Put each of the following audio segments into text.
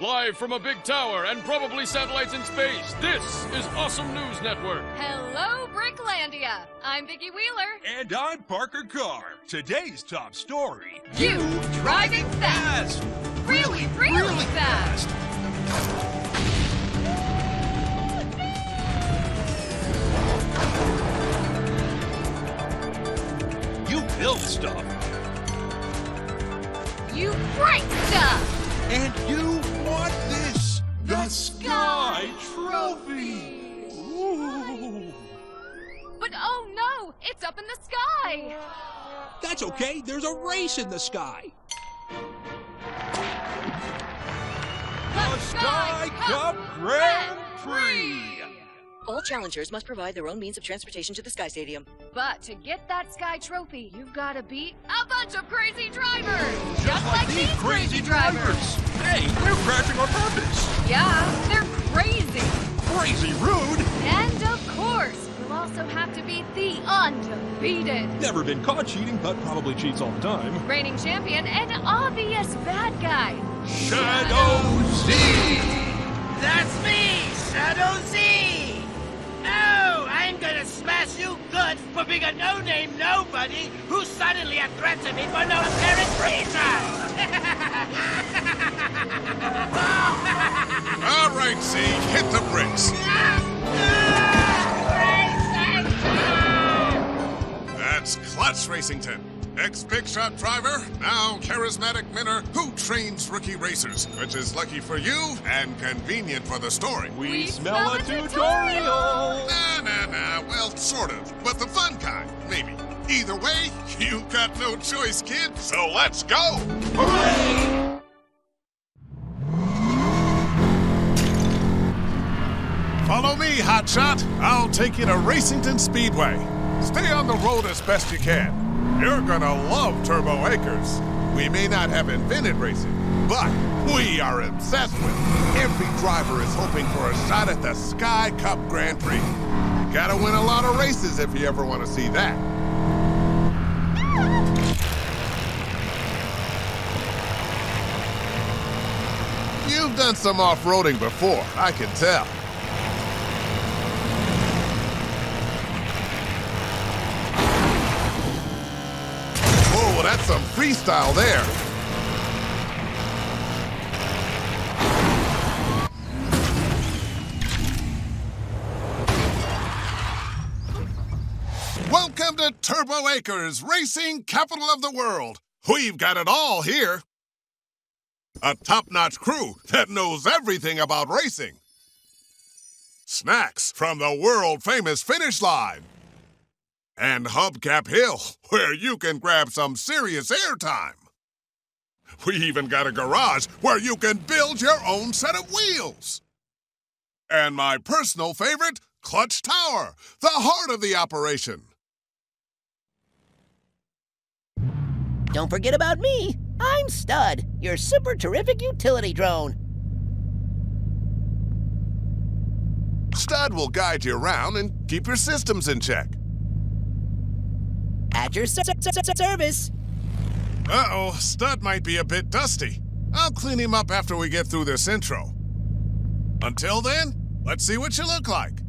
Live from a big tower and probably satellites in space, this is Awesome News Network. Hello, Bricklandia. I'm Vicky Wheeler. And I'm Parker Carr. Today's top story. You driving fast. Really fast. You build stuff. You break stuff. And you want this, the Sky Trophy! Ooh. But oh no, it's up in the sky! That's okay, there's a race in the sky! The Sky Cup Grand Prix! All challengers must provide their own means of transportation to the Sky Stadium. But to get that Sky Trophy, you've got to beat a bunch of crazy drivers! Just like these crazy drivers! Hey, they're crashing on purpose! Yeah, they're crazy! Crazy rude! And of course, you'll also have to beat the undefeated! Never been caught cheating, but probably cheats all the time. Reigning champion and obvious bad guy! Shadow Z! That's me, Shadow Z! Oh, I'm gonna smash you good for being a no-name nobody who suddenly a threat to me for no apparent reason! All right, Z, hit the bricks. That's Clutch Racington. Ex-big shot driver, now charismatic winner who trains rookie racers, which is lucky for you and convenient for the story. We smell a tutorial! Nah, well, sort of, but the fun kind, maybe. Either way, you got no choice, kid, so let's go! Hooray! Follow me, hotshot. I'll take you to Racington Speedway. Stay on the road as best you can. You're gonna love Turbo Acres. We may not have invented racing, but we are obsessed with it. Every driver is hoping for a shot at the Sky Cup Grand Prix. You gotta win a lot of races if you ever want to see that. You've done some off-roading before, I can tell. That's some freestyle there. Welcome to Turbo Acres, racing capital of the world. We've got it all here. A top-notch crew that knows everything about racing. Snacks from the world-famous finish line. And Hubcap Hill, where you can grab some serious airtime. We even got a garage where you can build your own set of wheels. And my personal favorite, Clutch Tower, the heart of the operation. Don't forget about me. I'm Stud, your super terrific utility drone. Stud will guide you around and keep your systems in check. At your service. Uh-oh, Stud might be a bit dusty. I'll clean him up after we get through this intro. Until then, let's see what you look like.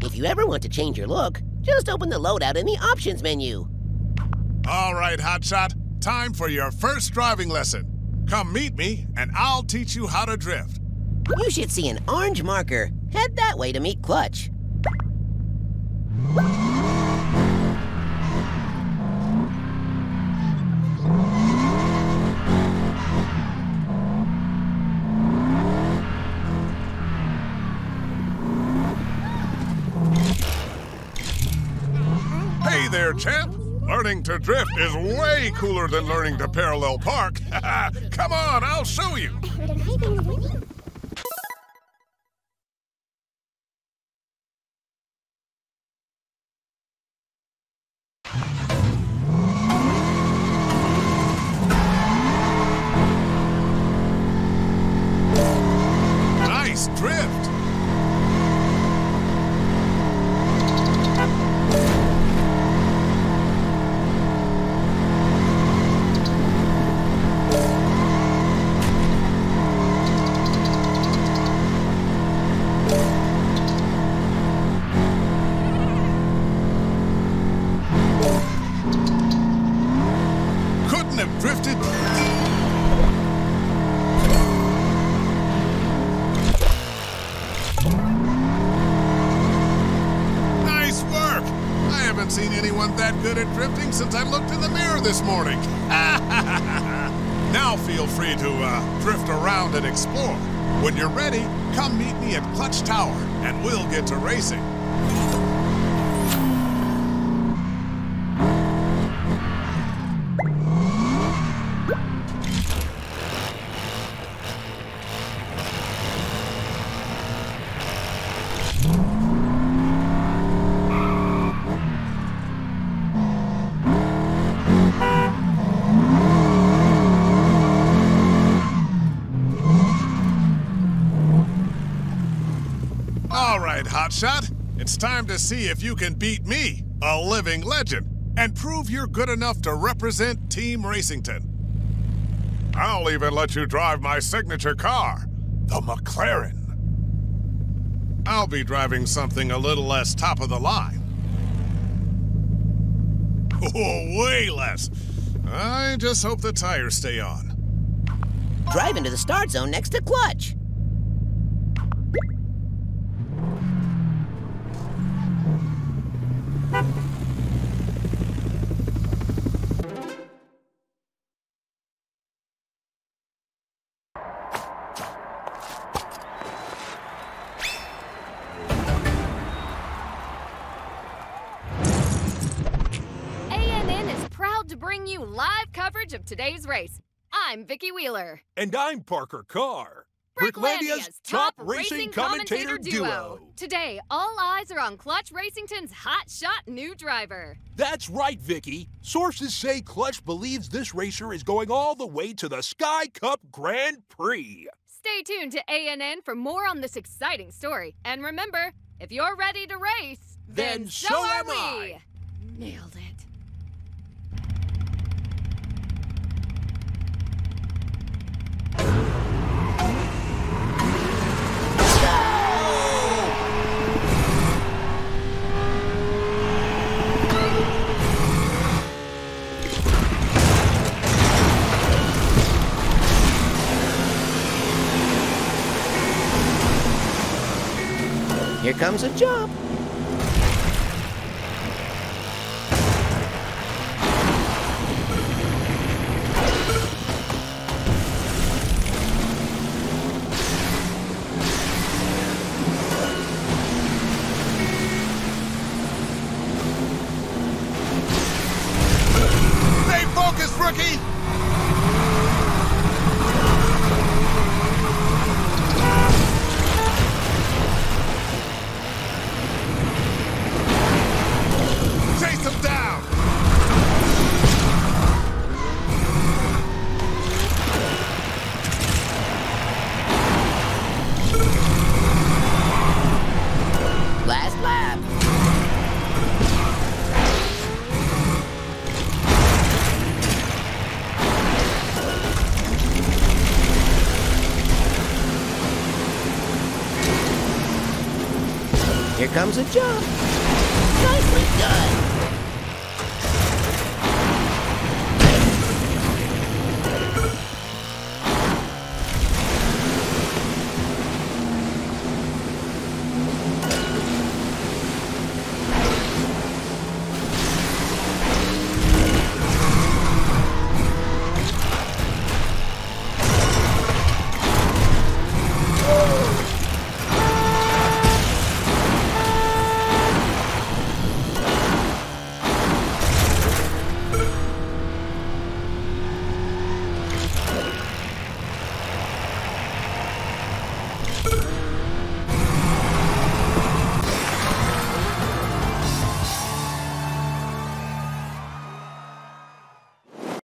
If you ever want to change your look, just open the loadout in the options menu. All right, hotshot. Time for your first driving lesson. Come meet me, and I'll teach you how to drift. You should see an orange marker. Head that way to meet Clutch. Champ, learning to drift is way cooler than learning to parallel park. Come on, I'll show you. anyone that good at drifting since I looked in the mirror this morning. Now feel free to drift around and explore. When you're ready, come meet me at Clutch Tower, and we'll get to racing. Shot, it's time to see if you can beat me, a living legend, and prove you're good enough to represent Team Racington. I'll even let you drive my signature car, the McLaren. I'll be driving something a little less top of the line. Oh, way less. I just hope the tires stay on. Drive into the start zone next to Clutch. Of today's race. I'm Vicky Wheeler. And I'm Parker Carr, Bricklandia's top racing commentator duo. Today, all eyes are on Clutch Racington's hotshot new driver. That's right, Vicky. Sources say Clutch believes this racer is going all the way to the Sky Cup Grand Prix. Stay tuned to A&N for more on this exciting story. And remember, if you're ready to race, then so am we. Nailed it. Here comes a jump. Here comes a jump. Nicely done.